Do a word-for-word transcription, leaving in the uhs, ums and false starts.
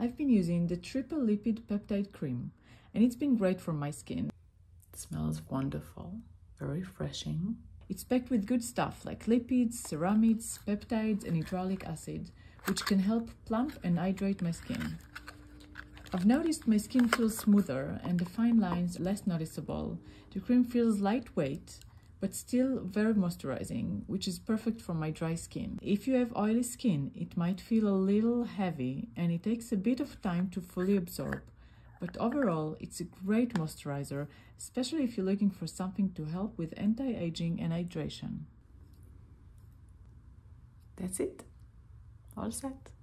I've been using the Triple Lipid Peptide Cream, and it's been great for my skin. It smells wonderful, very refreshing. It's packed with good stuff like lipids, ceramides, peptides, and hyaluronic acid, which can help plump and hydrate my skin. I've noticed my skin feels smoother and the fine lines less noticeable. The cream feels lightweight, but still very moisturizing, which is perfect for my dry skin. If you have oily skin, it might feel a little heavy and it takes a bit of time to fully absorb. But overall, it's a great moisturizer, especially if you're looking for something to help with anti-aging and hydration. That's it. All set.